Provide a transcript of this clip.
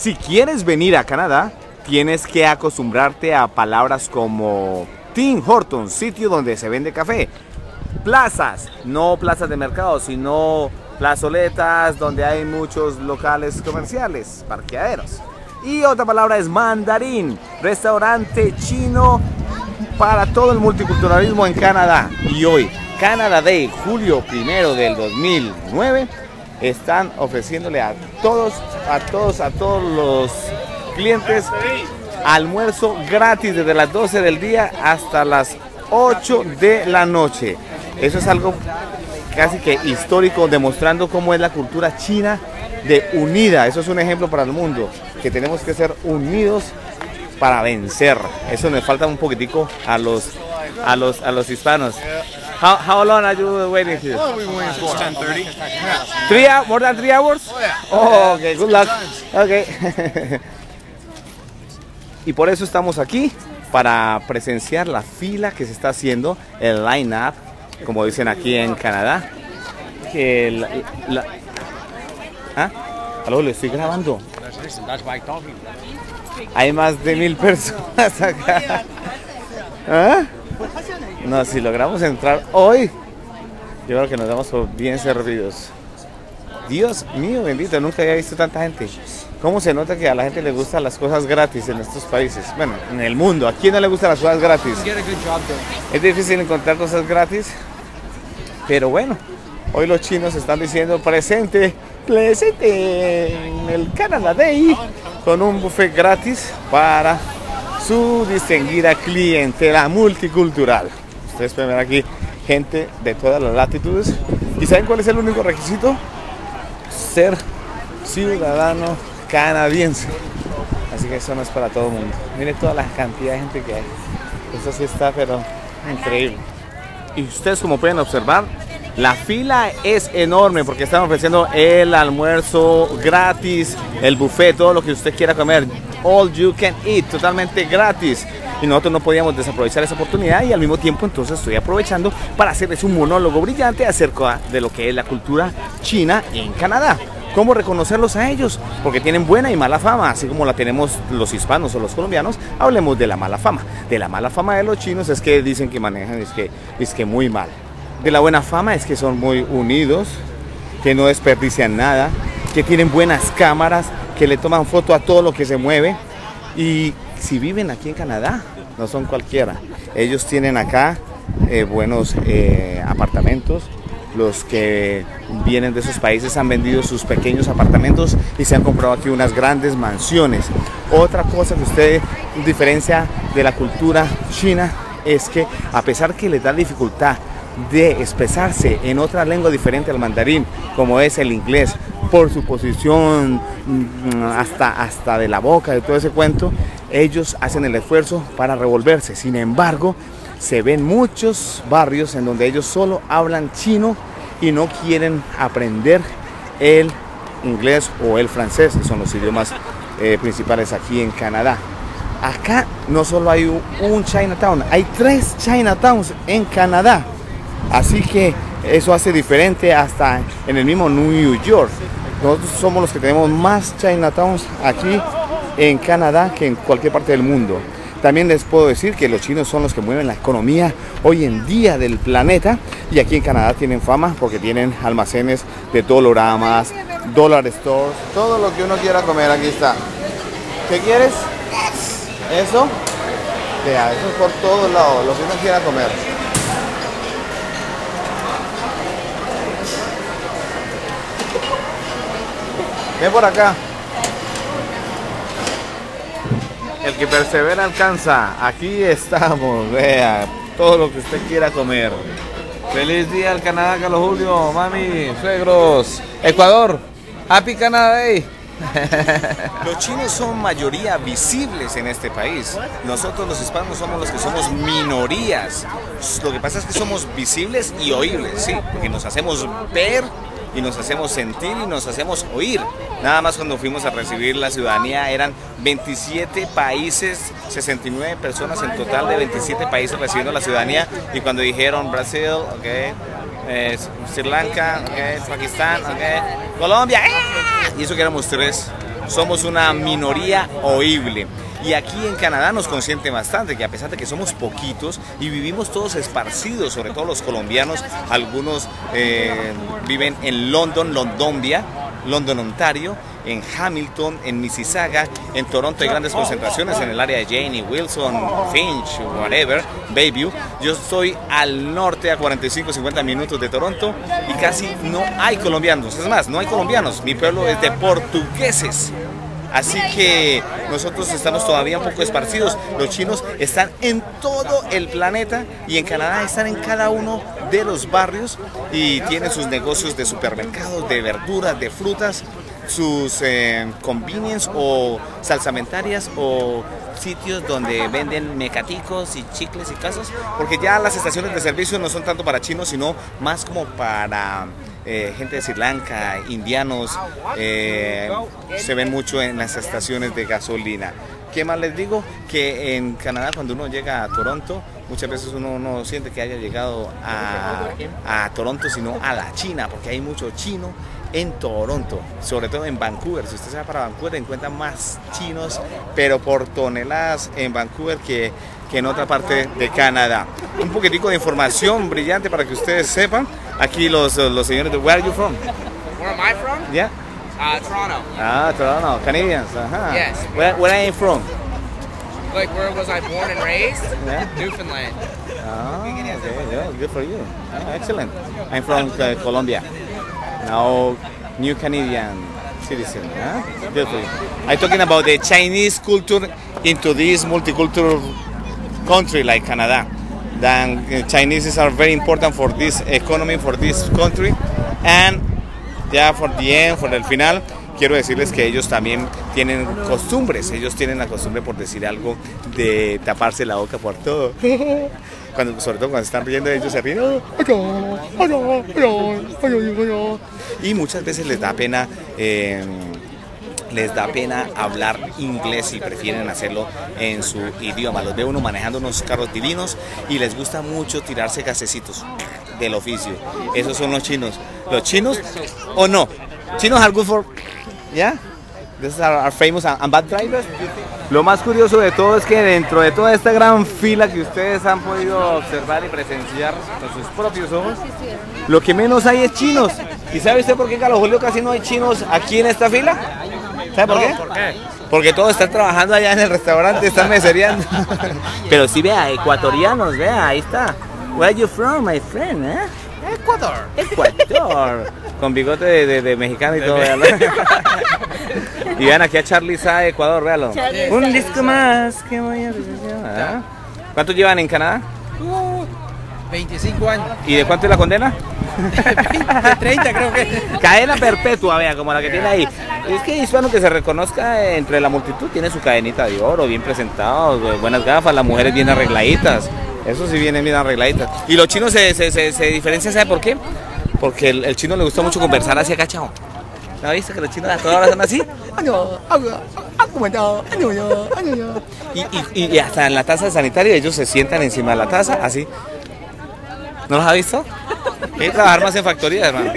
Si quieres venir a Canadá, tienes que acostumbrarte a palabras como Tim Hortons, sitio donde se vende café. Plazas, no plazas de mercado, sino plazoletas donde hay muchos locales comerciales, parqueaderos. Y otra palabra es mandarín, restaurante chino para todo el multiculturalismo en Canadá. Y hoy, Canada Day, julio 1 del 2009, están ofreciéndole a todos los clientes almuerzo gratis desde las 12 del día hasta las 8 de la noche. Eso es algo casi que histórico, demostrando cómo es la cultura china de unida. Eso es un ejemplo para el mundo, que tenemos que ser unidos para vencer. Eso nos falta un poquitico a los hispanos. How long are you waiting here? Oh, we waiting for 10:30. Yeah. 3 hours? More than 3 hours? Oh, yeah. Oh, okay. Good luck. Okay. Y por eso estamos aquí, para presenciar la fila que se está haciendo, el line-up, como dicen aquí en Canadá. ¿Ah? Aló, le estoy grabando. Hay más de 1000 personas acá. ¿Ah? No, si logramos entrar hoy, yo creo que nos damos por bien servidos. Dios mío bendito, nunca había visto tanta gente. ¿Cómo se nota que a la gente le gustan las cosas gratis en estos países? Bueno, en el mundo. ¿A quién no le gustan las cosas gratis? Es difícil encontrar cosas gratis, pero bueno, hoy los chinos están diciendo presente en el Canada Day, con un buffet gratis para su distinguida clientela multicultural. Ustedes pueden ver aquí gente de todas las latitudes. ¿Y saben cuál es el único requisito? Ser ciudadano canadiense. Así que eso no es para todo el mundo. Miren toda la cantidad de gente que hay. Esto sí está, pero increíble. Y ustedes, como pueden observar, la fila es enorme porque están ofreciendo el almuerzo gratis, el buffet, todo lo que usted quiera comer. All you can eat, totalmente gratis. Y nosotros no podíamos desaprovechar esa oportunidad, y al mismo tiempo entonces estoy aprovechando para hacerles un monólogo brillante acerca de lo que es la cultura china en Canadá. ¿Cómo reconocerlos a ellos? Porque tienen buena y mala fama, así como la tenemos los hispanos o los colombianos. Hablemos de la mala fama. De la mala fama de los chinos es que dicen que manejan, es que muy mal. De la buena fama es que son muy unidos, que no desperdician nada, que tienen buenas cámaras, que le toman foto a todo lo que se mueve. Y si viven aquí en Canadá, no son cualquiera. Ellos tienen acá buenos apartamentos. Los que vienen de esos países han vendido sus pequeños apartamentos y se han comprado aquí unas grandes mansiones. Otra cosa que usted diferencia de la cultura china es que, a pesar que les da dificultad de expresarse en otra lengua diferente al mandarín, como es el inglés, por su posición hasta de la boca, de todo ese cuento, ellos hacen el esfuerzo para revolverse. Sin embargo, se ven muchos barrios en donde ellos solo hablan chino y no quieren aprender el inglés o el francés, que son los idiomas principales aquí en Canadá. Acá no solo hay un Chinatown, hay 3 Chinatowns en Canadá. Así que eso hace diferente hasta en el mismo New York. Nosotros somos los que tenemos más Chinatowns aquí en Canadá que en cualquier parte del mundo. También les puedo decir que los chinos son los que mueven la economía hoy en día del planeta, y aquí en Canadá tienen fama porque tienen almacenes de Dollaramas, Dollar Stores, todo lo que uno quiera comer aquí está. ¿Qué quieres? Eso. Vea, eso es por todos lados, lo que uno quiera comer. Ven por acá. El que persevera alcanza. Aquí estamos, vea, todo lo que usted quiera comer. Feliz día al Canadá, Carlos Julio, mami, suegros, Ecuador. Happy Canada Day. Los chinos son mayoría visibles en este país. Nosotros los hispanos somos los que somos minorías. Lo que pasa es que somos visibles y oíbles, sí, porque nos hacemos ver y nos hacemos sentir y nos hacemos oír. Nada más cuando fuimos a recibir la ciudadanía eran 27 países, 69 personas en total de 27 países recibiendo la ciudadanía, y cuando dijeron Brasil, okay, Sri Lanka, okay, Pakistán, okay, Colombia, ¡ah! Y eso que éramos 3. somos una minoría oíble. Y aquí en Canadá nos consienten bastante, que a pesar de que somos poquitos y vivimos todos esparcidos, sobre todo los colombianos, algunos viven en London, Londombia, London, Ontario, en Hamilton, en Mississauga, en Toronto hay grandes concentraciones en el área de Jane and Wilson, Finch, whatever, Bayview. Yo estoy al norte a 45-50 minutos de Toronto y casi no hay colombianos, es más, no hay colombianos, mi pueblo es de portugueses. Así que nosotros estamos todavía un poco esparcidos. Los chinos están en todo el planeta y en Canadá están en cada uno de los barrios y tienen sus negocios de supermercados, de verduras, de frutas, sus convenience o salsamentarias o sitios donde venden mecaticos y chicles y cosas, porque ya las estaciones de servicio no son tanto para chinos, sino más como para gente de Sri Lanka, indianos, se ven mucho en las estaciones de gasolina. ¿Qué más les digo? Que en Canadá cuando uno llega a Toronto, muchas veces uno no siente que haya llegado a Toronto, sino a la China, porque hay mucho chino en Toronto, sobre todo en Vancouver. Si usted se va para Vancouver encuentra más chinos, pero por toneladas en Vancouver que en otra parte de Canadá. Un poquitico de información brillante para que ustedes sepan. Aquí los señores de where are you from? Where am I from? Yeah. Toronto. Ah, Toronto. Canadians. Uh-huh. Yes. Where I am from? Like where was I born and raised? Yeah. Newfoundland. Ah, okay. Yeah, good for you. Ah, excellent. I'm from Colombia. Now new Canadian citizen. Huh? Good for you. I'm talking about the Chinese culture into this multicultural country like Canada. Then Chinese are very important for this economy, for this country, and ya por the end, por el final, quiero decirles que ellos también tienen costumbres. Ellos tienen la costumbre, por decir algo, de taparse la boca por todo. Sobre todo cuando están riendo, ellos se ríen. Y muchas veces les da pena hablar inglés y prefieren hacerlo en su idioma. Los ve uno manejando unos carros divinos y les gusta mucho tirarse gasecitos del oficio. Esos son los chinos. Los chinos o no. Chinos are good for, yeah. These are famous and bad drivers. Lo más curioso de todo es que dentro de toda esta gran fila que ustedes han podido observar y presenciar con sus propios ojos, lo que menos hay es chinos. ¿Y sabe usted por qué, Carlos Julio, casi no hay chinos aquí en esta fila? ¿Sabe por qué? ¿Por qué? Porque todos están trabajando allá en el restaurante, están mesereando. Pero sí, vea, ecuatorianos, vea, ahí está. Where are you from, my friend? ¿Eh? Ecuador. Ecuador. Con bigote de mexicano y todo, véalo. Y vean aquí a Charlie Sá de Ecuador, véalo. Un disco más. Qué buena sensación. ¿Ah? ¿Cuánto llevan en Canadá? 25 años. ¿Y de cuánto es la condena? De 30 creo que. Cadena perpetua, vea, como la que tiene ahí. Es que hispano que se reconozca entre la multitud tiene su cadenita de oro, bien presentado, buenas gafas, las mujeres bien arregladitas. Eso sí vienen bien arregladitas. Y los chinos se diferencian, ¿sabe por qué? Porque el chino le gusta mucho conversar así agachado. ¿No ha visto que los chinos a todas horas son así? Y hasta en la taza de sanitario ellos se sientan encima de la taza, así. ¿No los ha visto? Hay que trabajar más en factorías, hermano.